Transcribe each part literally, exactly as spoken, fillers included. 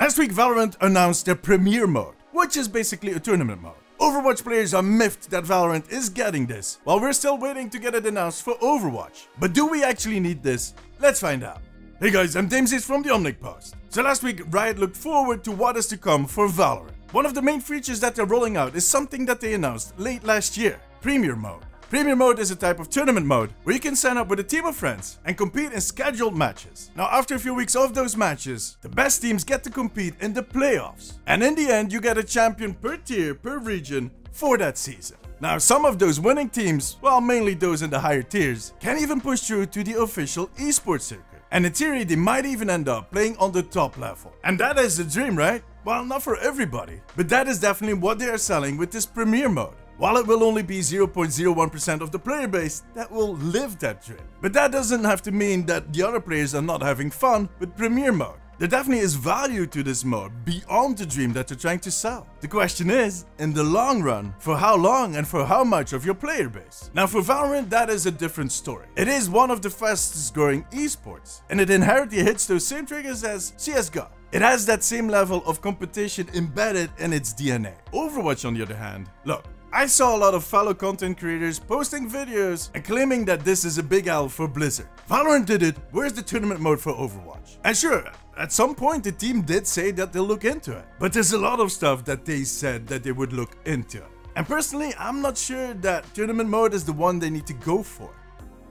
Last week Valorant announced their Premier mode, which is basically a tournament mode. Overwatch players are miffed that Valorant is getting this, while we're still waiting to get it announced for Overwatch. But do we actually need this? Let's find out. Hey guys, I'm Deemzies from The Omnic Post. So last week Riot looked forward to what is to come for Valorant. One of the main features that they're rolling out is something that they announced late last year, Premier mode. Premier mode is a type of tournament mode where you can sign up with a team of friends and compete in scheduled matches. Now after a few weeks of those matches, the best teams get to compete in the playoffs. And in the end you get a champion per tier, per region for that season. Now some of those winning teams, well mainly those in the higher tiers, can even push through to the official esports circuit. And in theory they might even end up playing on the top level. And that is the dream, right? Well, not for everybody, but that is definitely what they are selling with this Premier mode. While it will only be zero point zero one percent of the player base that will live that dream. But that doesn't have to mean that the other players are not having fun with Premier mode. There definitely is value to this mode beyond the dream that they're trying to sell. The question is, in the long run, for how long and for how much of your player base? Now for Valorant that is a different story. It is one of the fastest growing esports and it inherently hits those same triggers as C S G O. It has that same level of competition embedded in its D N A. Overwatch on the other hand, look. I saw a lot of fellow content creators posting videos and claiming that this is a big L for Blizzard. Valorant did it, where's the tournament mode for Overwatch? And sure, at some point the team did say that they'll look into it. But there's a lot of stuff that they said that they would look into. And personally, I'm not sure that tournament mode is the one they need to go for.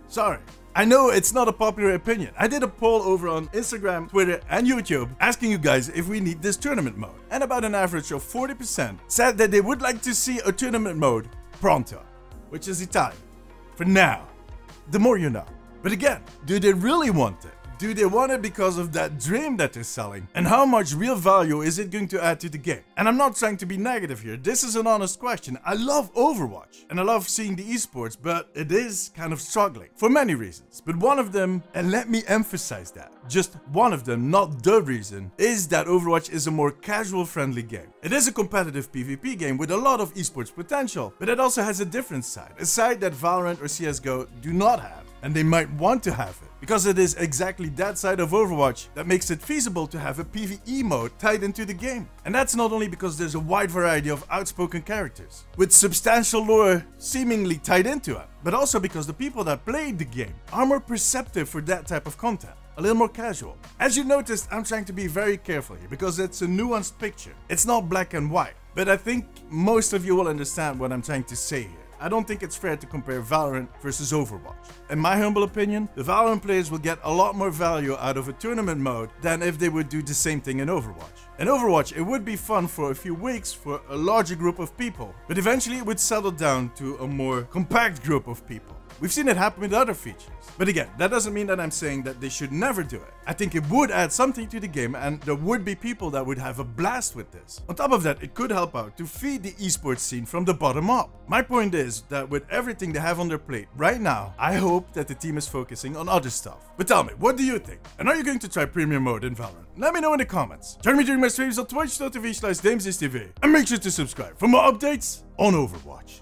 Sorry. I know it's not a popular opinion. I did a poll over on Instagram, Twitter and YouTube asking you guys if we need this tournament mode. And about an average of forty percent said that they would like to see a tournament mode pronto, which is Italian. For now, the more you know. But again, do they really want it? Do they want it because of that dream that they're selling? And how much real value is it going to add to the game? And I'm not trying to be negative here, this is an honest question. I love Overwatch and I love seeing the esports, but it is kind of struggling for many reasons. But one of them, and let me emphasize that, just one of them, not the reason, is that Overwatch is a more casual friendly game. It is a competitive PvP game with a lot of esports potential, but it also has a different side, a side that Valorant or C S G O do not have. And they might want to have it, because it is exactly that side of Overwatch that makes it feasible to have a PvE mode tied into the game. And that's not only because there's a wide variety of outspoken characters, with substantial lore seemingly tied into it, but also because the people that played the game are more perceptive for that type of content. A little more casual. As you noticed, I'm trying to be very careful here, because it's a nuanced picture. It's not black and white, but I think most of you will understand what I'm trying to say here. I don't think it's fair to compare Valorant versus Overwatch. In my humble opinion, the Valorant players will get a lot more value out of a tournament mode than if they would do the same thing in Overwatch. In Overwatch, it would be fun for a few weeks for a larger group of people, but eventually it would settle down to a more compact group of people. We've seen it happen with other features. But again, that doesn't mean that I'm saying that they should never do it. I think it would add something to the game and there would be people that would have a blast with this. On top of that, it could help out to feed the esports scene from the bottom up. My point is that with everything they have on their plate right now, I hope that the team is focusing on other stuff. But tell me, what do you think? And are you going to try Premier mode in Valorant? Let me know in the comments. Join me during my streams on Twitch dot T V slash Deemzies T V and make sure to subscribe for more updates on Overwatch.